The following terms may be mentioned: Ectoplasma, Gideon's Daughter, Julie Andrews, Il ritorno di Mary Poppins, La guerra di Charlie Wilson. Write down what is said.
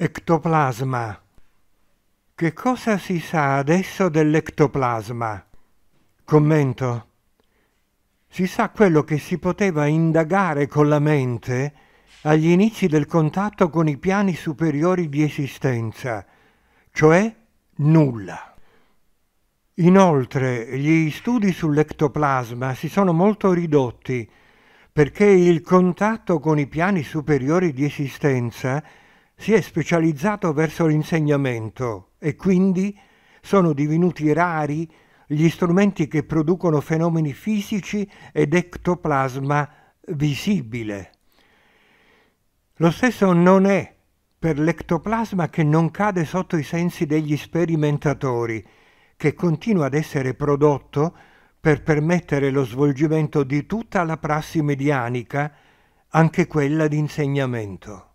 Ectoplasma. Che cosa si sa adesso dell'ectoplasma? Commento. Si sa quello che si poteva indagare con la mente agli inizi del contatto con i piani superiori di esistenza, cioè nulla. Inoltre, gli studi sull'ectoplasma si sono molto ridotti perché il contatto con i piani superiori di esistenza si è specializzato verso l'insegnamento e quindi sono divenuti rari gli strumenti che producono fenomeni fisici ed ectoplasma visibile. Lo stesso non è per l'ectoplasma che non cade sotto i sensi degli sperimentatori, che continua ad essere prodotto per permettere lo svolgimento di tutta la prassi medianica, anche quella di insegnamento.